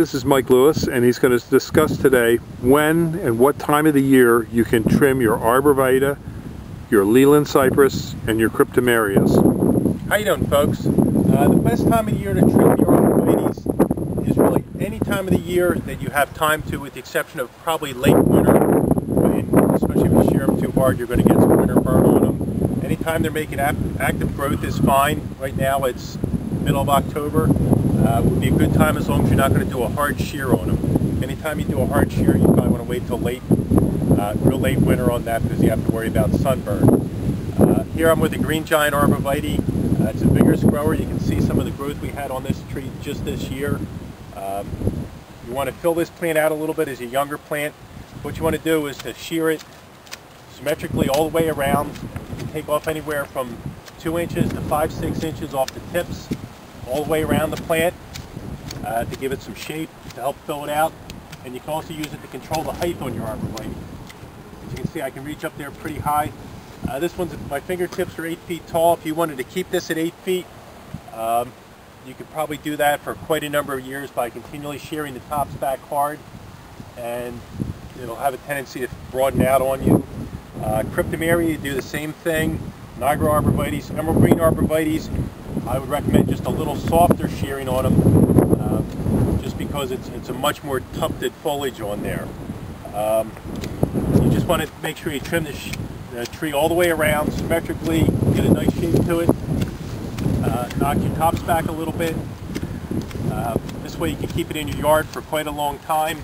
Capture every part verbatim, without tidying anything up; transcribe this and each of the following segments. This is Mike Lewis, and he's going to discuss today when and what time of the year you can trim your arborvitae, your Leland cypress, and your cryptomerias. How you doing, folks? Uh, the best time of the year to trim your arborvitaes is really any time of the year that you have time to, with the exception of probably late winter, when, especially if you shear them too hard, you're going to get some winter burn on them. Anytime they're making active growth is fine. Right now it's middle of October. Uh, would be a good time as long as you're not going to do a hard shear on them. Anytime you do a hard shear, you probably want to wait till late, uh, real late winter on that, because you have to worry about sunburn. Uh, here I'm with the Green Giant arborvitae. Uh, it's a vigorous grower. You can see some of the growth we had on this tree just this year. Um, you want to fill this plant out a little bit as a younger plant. What you want to do is to shear it symmetrically all the way around. You can take off anywhere from two inches to five, six inches off the tips, all the way around the plant uh, to give it some shape, to help fill it out. And you can also use it to control the height on your arborvitae. As you can see, I can reach up there pretty high. Uh, this one's, my fingertips are eight feet tall. If you wanted to keep this at eight feet, um, you could probably do that for quite a number of years by continually shearing the tops back hard, and it'll have a tendency to broaden out on you. Uh, Cryptomeria, you do the same thing. Niagara arborvitae, Emerald Green arborvitae, I would recommend just a little softer shearing on them, uh, just because it's, it's a much more tufted foliage on there. Um, you just want to make sure you trim the, sh the tree all the way around symmetrically, get a nice shape to it, uh, knock your tops back a little bit. Uh, this way you can keep it in your yard for quite a long time.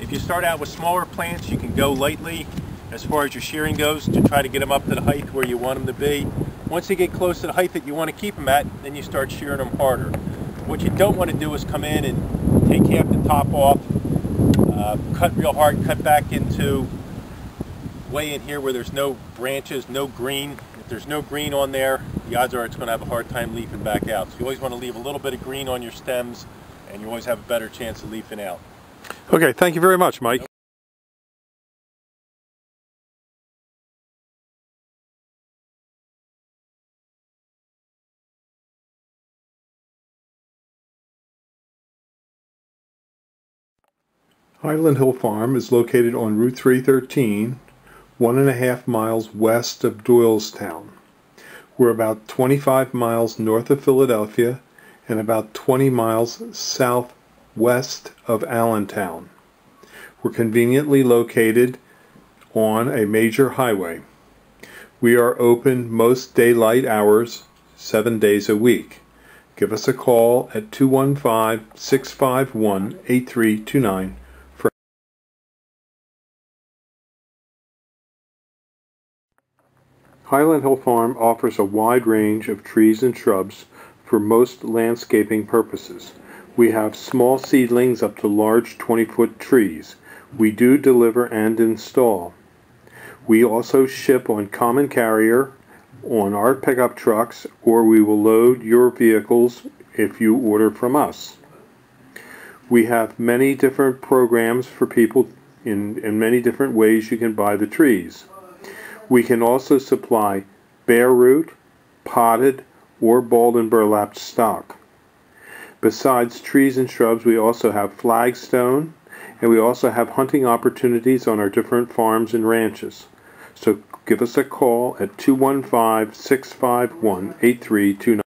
If you start out with smaller plants, you can go lightly as far as your shearing goes to try to get them up to the height where you want them to be. Once they get close to the height that you want to keep them at, then you start shearing them harder. What you don't want to do is come in and take half the top off, uh, cut real hard, cut back into way in here where there's no branches, no green. If there's no green on there, the odds are it's going to have a hard time leafing back out. So you always want to leave a little bit of green on your stems, and you always have a better chance of leafing out. Okay, thank you very much, Mike. Highland Hill Farm is located on Route three thirteen, one and a half miles west of Doylestown. We're about twenty-five miles north of Philadelphia and about twenty miles southwest of Allentown. We're conveniently located on a major highway. We are open most daylight hours, seven days a week. Give us a call at two one five, six five one, eight three two nine. Highland Hill Farm offers a wide range of trees and shrubs for most landscaping purposes. We have small seedlings up to large twenty-foot trees. We do deliver and install. We also ship on common carrier on our pickup trucks, or we will load your vehicles if you order from us. We have many different programs for people in, in many different ways you can buy the trees. We can also supply bare root, potted, or bald and burlapped stock. Besides trees and shrubs, we also have flagstone, and we also have hunting opportunities on our different farms and ranches. So give us a call at two one five, six five one, eight three two nine.